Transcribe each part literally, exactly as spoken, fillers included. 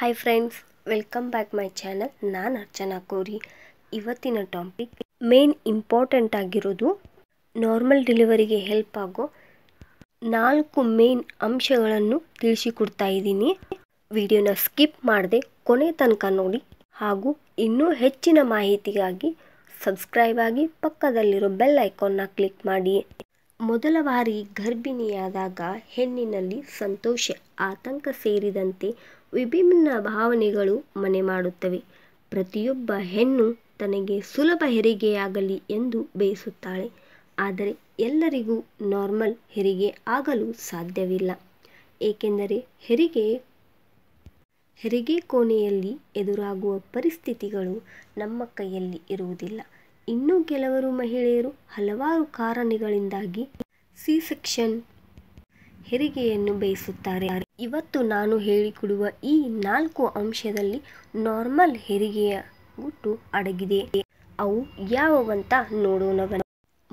Hi friends, welcome back my channel. Nan Archana Kori. Ivattina topic main important agirodu normal delivery ge help ago nalku main amshagalannu tilisikodta idini. Video na skip madade kone tanaka nodi hagu innu hechchina mahitigagi subscribe agi pakkadalliro bell icon na click ಮಾಡಿ. ಮೊದಲ ಬಾರಿ ಗರ್ಭಿಣಿಯಾದಾಗ ಹೆಣ್ಣಿನಲ್ಲಿ ಸಂತೋಷ ಆತಂಕ ಸೇರಿದಂತೆ ವಿಭಿನ್ನ ಭಾವನೆಗಳು ಮನೆ ಮಾಡುತ್ತವೆ. ಪ್ರತಿಯೊಬ್ಬ ಹೆಣ್ಣು ತನಗೆ ಸುಲಭ ಹೆರಿಗೆಯಾಗಲಿ ಎಂದು ಬಯಸುತ್ತಾಳೆ. ಆದರೆ ಎಲ್ಲರಿಗೂ ನಾರ್ಮಲ್ ಹೆರಿಗೆ ಆಗಲು ಸಾಧ್ಯವಿಲ್ಲ. ಏಕೆಂದರೆ ಹೆರಿಗೆ ಹೆರಿಗೆ ಕೋಣೆಯಲ್ಲಿ ಎದುರಾಗುವ ಪರಿಸ್ಥಿತಿಗಳು ನಮ್ಮ ಕೈಯಲ್ಲಿ ಇರುವುದಿಲ್ಲ. ಇನ್ನು ಕೆಲವರು ಮಹಿಳೆಯರು ಹಲವಾರು ಕಾರಣಗಳಿಂದಾಗಿ ಸಿ ಸೆಕ್ಷನ್ ಹೆರಿಗೆಯನ್ನು ಬಯಸುತ್ತಾರೆ. ಇವತ್ತು ನಾನು ಹೇಳಿಕೊಡುವ ಈ ನಾಲ್ಕು ಅಂಶದಲ್ಲಿ ನಾರ್ಮಲ್ ಹೆರಿಗೆಯ ಗುಟ್ಟು ಅಡಗಿದೆ. ಅವು ಯಾವಂತ ನೋಡೋಣ.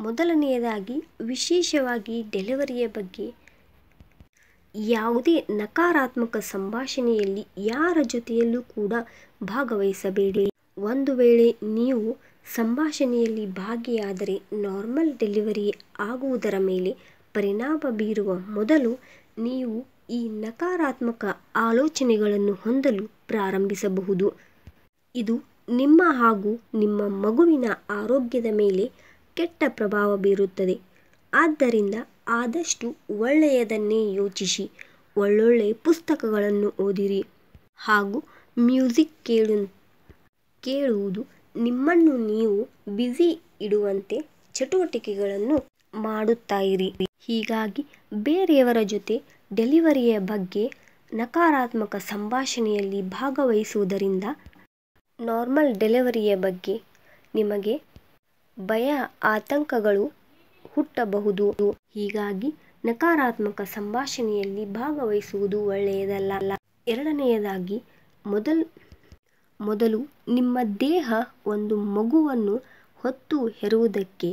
ಮೊದಲನೆಯದಾಗಿ, ವಿಶೇಷವಾಗಿ ಡೆಲಿವರಿಯ ಬಗ್ಗೆ ಯಾವುದೇ ನಕಾರಾತ್ಮಕ ಸಂಭಾಷಣೆಯಲ್ಲಿ ಯಾರ ಜೊತೆಯಲ್ಲೂ ಕೂಡ ಭಾಗವಹಿಸಬೇಡಿ. ಒಂದು ವೇಳೆ ನೀವು ಸಂಭಾಷಣೆಯಲ್ಲಿ ಭಾಗಿಯಾದರೆ ನಾರ್ಮಲ್ ಡೆಲಿವರಿ ಆಗುವುದರ ಮೇಲೆ ಪರಿಣಾಮ ಬೀರುವ ಮೊದಲು ನೀವು ಈ ನಕಾರಾತ್ಮಕ ಆಲೋಚನೆಗಳನ್ನು ಹೊಂದಲು ಪ್ರಾರಂಭಿಸಬಹುದು. ಇದು ನಿಮ್ಮ ಹಾಗೂ ನಿಮ್ಮ ಮಗುವಿನ ಆರೋಗ್ಯದ ಮೇಲೆ ಕೆಟ್ಟ ಪ್ರಭಾವ ಬೀರುತ್ತದೆ. ಆದ್ದರಿಂದ ಆದಷ್ಟು ಒಳ್ಳೆಯದನ್ನೇ ಯೋಚಿಸಿ, ಒಳ್ಳೊಳ್ಳೆ ಪುಸ್ತಕಗಳನ್ನು ಓದಿರಿ ಹಾಗೂ ಮ್ಯೂಸಿಕ್ ಕೇಳು ಕೇಳುವುದು ನಿಮ್ಮನ್ನು ನೀವು ಬ್ಯುಸಿ ಇಡುವಂತೆ ಚಟುವಟಿಕೆಗಳನ್ನು ಮಾಡುತ್ತಾ ಇರಿ. ಹೀಗಾಗಿ ಬೇರೆಯವರ ಜೊತೆ ಡೆಲಿವರಿಯ ಬಗ್ಗೆ ನಕಾರಾತ್ಮಕ ಸಂಭಾಷಣೆಯಲ್ಲಿ ಭಾಗವಹಿಸುವುದರಿಂದ ನಾರ್ಮಲ್ ಡೆಲಿವರಿಯ ಬಗ್ಗೆ ನಿಮಗೆ ಭಯ, ಆತಂಕಗಳು ಹುಟ್ಟಬಹುದು. ಹೀಗಾಗಿ ನಕಾರಾತ್ಮಕ ಸಂಭಾಷಣೆಯಲ್ಲಿ ಭಾಗವಹಿಸುವುದು ಒಳ್ಳೆಯದಲ್ಲ. ಎರಡನೆಯದಾಗಿ, ಮೊದಲ ಮೊದಲು ನಿಮ್ಮ ದೇಹ ಒಂದು ಮಗುವನ್ನು ಹೊತ್ತು ಹೆರುವುದಕ್ಕೆ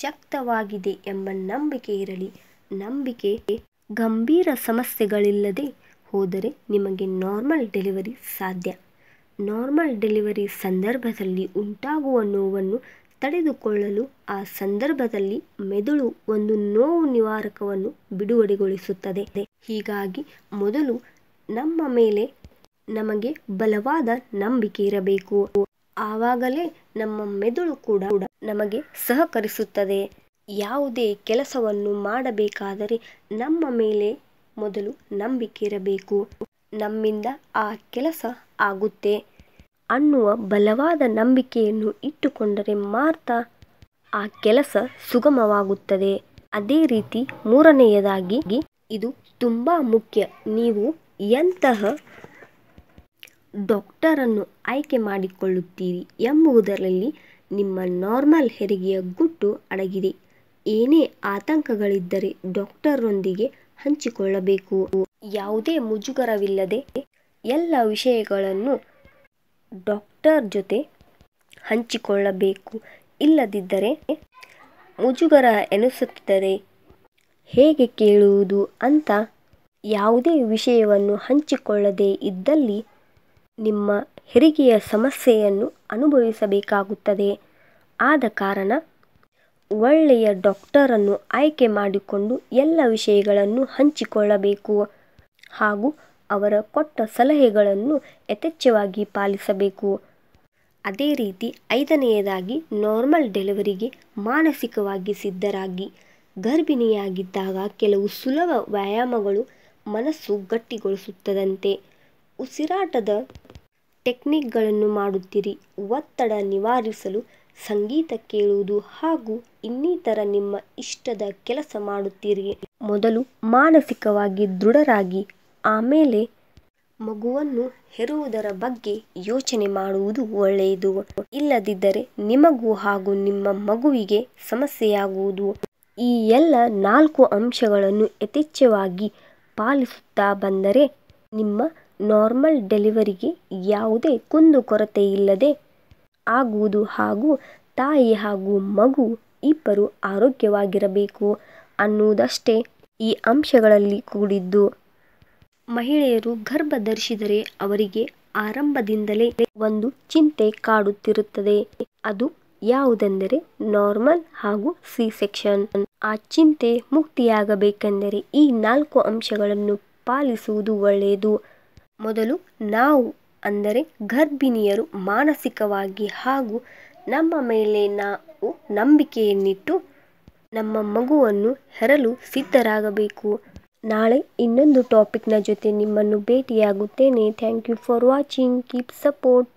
ಶಕ್ತವಾಗಿದೆ ಎಂಬ ನಂಬಿಕೆ ಇರಲಿ. ನಂಬಿಕೆ ಗಂಭೀರ ಸಮಸ್ಯೆಗಳಿಲ್ಲದೆ ಹೋದರೆ ನಿಮಗೆ ನಾರ್ಮಲ್ ಡೆಲಿವರಿ ಸಾಧ್ಯ. ನಾರ್ಮಲ್ ಡೆಲಿವರಿ ಸಂದರ್ಭದಲ್ಲಿ ಉಂಟಾಗುವ ನೋವನ್ನು ತಡೆದುಕೊಳ್ಳಲು ಆ ಸಂದರ್ಭದಲ್ಲಿ ಮೆದುಳು ಒಂದು ನೋವು ನಿವಾರಕವನ್ನು ಬಿಡುಗಡೆಗೊಳಿಸುತ್ತದೆ. ಹೀಗಾಗಿ ಮೊದಲು ನಮ್ಮ ಮೇಲೆ ನಮಗೆ ಬಲವಾದ ನಂಬಿಕೆ ಇರಬೇಕು. ಆವಾಗಲೇ ನಮ್ಮ ಮೆದುಳು ಕೂಡ ನಮಗೆ ಸಹಕರಿಸುತ್ತದೆ. ಯಾವುದೇ ಕೆಲಸವನ್ನು ಮಾಡಬೇಕಾದರೆ ನಮ್ಮ ಮೇಲೆ ಮೊದಲು ನಂಬಿಕೆ ಇರಬೇಕು. ನಮ್ಮಿಂದ ಆ ಕೆಲಸ ಆಗುತ್ತೆ ಅನ್ನುವ ಬಲವಾದ ನಂಬಿಕೆಯನ್ನು ಇಟ್ಟುಕೊಂಡರೆ ಮಾತ್ರ ಆ ಕೆಲಸ ಸುಗಮವಾಗುತ್ತದೆ. ಅದೇ ರೀತಿ ಮೂರನೆಯದಾಗಿ, ಇದು ತುಂಬ ಮುಖ್ಯ, ನೀವು ಎಂತಹ ಡಾಕ್ಟರನ್ನು ಆಯ್ಕೆ ಮಾಡಿಕೊಳ್ಳುತ್ತೀರಿ ಎಂಬುದರಲ್ಲಿ ನಿಮ್ಮ ನಾರ್ಮಲ್ ಹೆರಿಗೆಯ ಗುಟ್ಟು ಅಡಗಿದೆ. ಏನೇ ಆತಂಕಗಳಿದ್ದರೆ ಡಾಕ್ಟರ್ರೊಂದಿಗೆ ಹಂಚಿಕೊಳ್ಳಬೇಕು. ಯಾವುದೇ ಮುಜುಗರವಿಲ್ಲದೆ ಎಲ್ಲ ವಿಷಯಗಳನ್ನು ಡಾಕ್ಟರ್ ಜೊತೆ ಹಂಚಿಕೊಳ್ಳಬೇಕು. ಇಲ್ಲದಿದ್ದರೆ ಮುಜುಗರ ಎನಿಸುತ್ತಿದ್ದರೆ ಹೇಗೆ ಕೇಳುವುದು ಅಂತ ಯಾವುದೇ ವಿಷಯವನ್ನು ಹಂಚಿಕೊಳ್ಳದೇ ಇದ್ದಲ್ಲಿ ನಿಮ್ಮ ಹೆರಿಗೆಯ ಸಮಸ್ಯೆಯನ್ನು ಅನುಭವಿಸಬೇಕಾಗುತ್ತದೆ. ಆದ ಕಾರಣ ಒಳ್ಳೆಯ ಡಾಕ್ಟರನ್ನು ಆಯ್ಕೆ ಮಾಡಿಕೊಂಡು ಎಲ್ಲ ವಿಷಯಗಳನ್ನು ಹಂಚಿಕೊಳ್ಳಬೇಕು ಹಾಗೂ ಅವರ ಕೊಟ್ಟ ಸಲಹೆಗಳನ್ನು ಯಥೇಚ್ಛವಾಗಿ ಪಾಲಿಸಬೇಕು. ಅದೇ ರೀತಿ ಐದನೆಯದಾಗಿ, ನಾರ್ಮಲ್ ಡೆಲಿವರಿಗೆ ಮಾನಸಿಕವಾಗಿ ಸಿದ್ಧರಾಗಿ. ಗರ್ಭಿಣಿಯಾಗಿದ್ದಾಗ ಕೆಲವು ಸುಲಭ ವ್ಯಾಯಾಮಗಳು ಮನಸ್ಸು ಗಟ್ಟಿಗೊಳಿಸುತ್ತದಂತೆ. ಉಸಿರಾಟದ ಟೆಕ್ನಿಕ್ಗಳನ್ನು ಮಾಡುತ್ತಿರಿ. ಒತ್ತಡ ನಿವಾರಿಸಲು ಸಂಗೀತ ಕೇಳುವುದು ಹಾಗೂ ಇನ್ನಿತರ ನಿಮ್ಮ ಇಷ್ಟದ ಕೆಲಸ ಮಾಡುತ್ತೀರಿ. ಮೊದಲು ಮಾನಸಿಕವಾಗಿ ದೃಢರಾಗಿ ಆಮೇಲೆ ಮಗುವನ್ನು ಹೆರುವುದರ ಬಗ್ಗೆ ಯೋಚನೆ ಮಾಡುವುದು ಒಳ್ಳೆಯದು. ಇಲ್ಲದಿದ್ದರೆ ನಿಮಗೂ ಹಾಗೂ ನಿಮ್ಮ ಮಗುವಿಗೆ ಸಮಸ್ಯೆಯಾಗುವುದು. ಈ ಎಲ್ಲ ನಾಲ್ಕು ಅಂಶಗಳನ್ನು ಯಥೇಚ್ಛವಾಗಿ ಪಾಲಿಸುತ್ತಾ ಬಂದರೆ ನಿಮ್ಮ ನಾರ್ಮಲ್ ಡೆಲಿವರಿಗೆ ಯಾವುದೇ ಕುಂದುಕೊರತೆ ಇಲ್ಲದೆ ಆಗುವುದು ಹಾಗೂ ತಾಯಿ ಹಾಗೂ ಮಗು ಇಬ್ಬರು ಆರೋಗ್ಯವಾಗಿರಬೇಕು ಅನ್ನುವುದಷ್ಟೇ ಈ ಅಂಶಗಳಲ್ಲಿ ಕೂಡಿದ್ದು. ಮಹಿಳೆಯರು ಗರ್ಭ ಧರಿಸಿದರೆ ಅವರಿಗೆ ಆರಂಭದಿಂದಲೇ ಒಂದು ಚಿಂತೆ ಕಾಡುತ್ತಿರುತ್ತದೆ. ಅದು ಯಾವುದೆಂದರೆ ನಾರ್ಮಲ್ ಹಾಗೂ ಸಿ ಸೆಕ್ಷನ್. ಆ ಚಿಂತೆ ಮುಕ್ತಿಯಾಗಬೇಕೆಂದರೆ ಈ ನಾಲ್ಕು ಅಂಶಗಳನ್ನು ಪಾಲಿಸುವುದು ಒಳ್ಳೆಯದು. ಮೊದಲು ನಾವು ಅಂದರೆ ಗರ್ಭಿಣಿಯರು ಮಾನಸಿಕವಾಗಿ ಹಾಗೂ ನಮ್ಮ ಮೇಲೆ ನಾವು ನಂಬಿಕೆಯನ್ನಿಟ್ಟು ನಮ್ಮ ಮಗುವನ್ನು ಹೆರಲು ಸಿದ್ಧರಾಗಬೇಕು. ನಾಳೆ ಇನ್ನೊಂದು ಟಾಪಿಕ್ನ ಜೊತೆ ನಿಮ್ಮನ್ನು ಭೇಟಿಯಾಗುತ್ತೇನೆ. Thank you for watching. Keep support.